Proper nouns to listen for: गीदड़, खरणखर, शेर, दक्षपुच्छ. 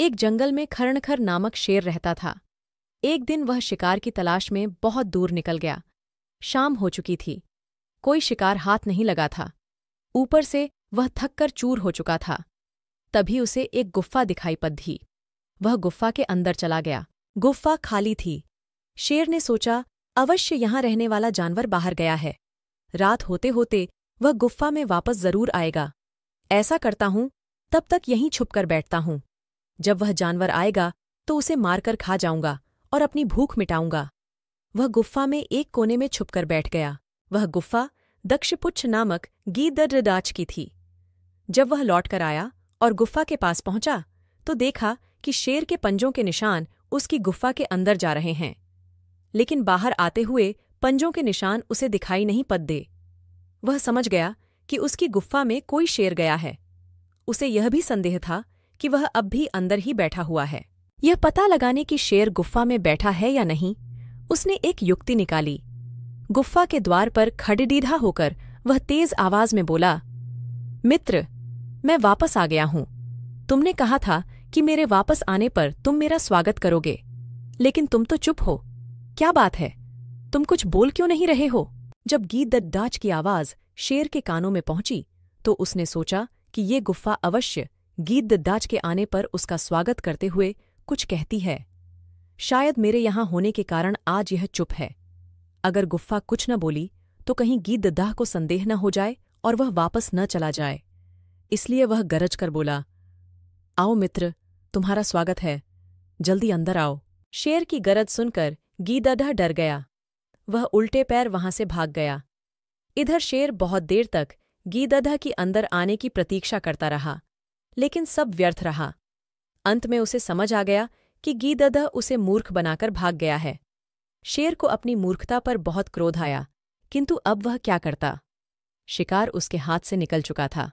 एक जंगल में खरणखर नामक शेर रहता था। एक दिन वह शिकार की तलाश में बहुत दूर निकल गया। शाम हो चुकी थी, कोई शिकार हाथ नहीं लगा था। ऊपर से वह थक कर चूर हो चुका था। तभी उसे एक गुफा दिखाई पड़ी। वह गुफा के अंदर चला गया। गुफा खाली थी। शेर ने सोचा, अवश्य यहाँ रहने वाला जानवर बाहर गया है। रात होते होते वह गुफा में वापस जरूर आएगा। ऐसा करता हूँ, तब तक यहीं छुपकर बैठता हूँ। जब वह जानवर आएगा तो उसे मारकर खा जाऊंगा और अपनी भूख मिटाऊंगा। वह गुफा में एक कोने में छुपकर बैठ गया। वह गुफा दक्षपुच्छ नामक गीदड़ की थी। जब वह लौटकर आया और गुफा के पास पहुंचा तो देखा कि शेर के पंजों के निशान उसकी गुफा के अंदर जा रहे हैं, लेकिन बाहर आते हुए पंजों के निशान उसे दिखाई नहीं पड़े। वह समझ गया कि उसकी गुफा में कोई शेर गया है। उसे यह भी संदेह था कि वह अब भी अंदर ही बैठा हुआ है। यह पता लगाने कि शेर गुफा में बैठा है या नहीं, उसने एक युक्ति निकाली। गुफा के द्वार पर खड़डीढ़ा होकर वह तेज आवाज में बोला, मित्र, मैं वापस आ गया हूं। तुमने कहा था कि मेरे वापस आने पर तुम मेरा स्वागत करोगे, लेकिन तुम तो चुप हो। क्या बात है? तुम कुछ बोल क्यों नहीं रहे हो? जब गीदड़ की आवाज शेर के कानों में पहुंची तो उसने सोचा कि ये गुफा अवश्य गीदड़ के आने पर उसका स्वागत करते हुए कुछ कहती है। शायद मेरे यहाँ होने के कारण आज यह चुप है। अगर गुफा कुछ न बोली तो कहीं गीदड़ को संदेह न हो जाए और वह वापस न चला जाए। इसलिए वह गरज कर बोला, आओ मित्र, तुम्हारा स्वागत है, जल्दी अंदर आओ। शेर की गरज सुनकर गीदड़ डर गया। वह उल्टे पैर वहां से भाग गया। इधर शेर बहुत देर तक गीदड़ की अंदर आने की प्रतीक्षा करता रहा, लेकिन सब व्यर्थ रहा। अंत में उसे समझ आ गया कि गीदड़ उसे मूर्ख बनाकर भाग गया है। शेर को अपनी मूर्खता पर बहुत क्रोध आया, किंतु अब वह क्या करता? शिकार उसके हाथ से निकल चुका था।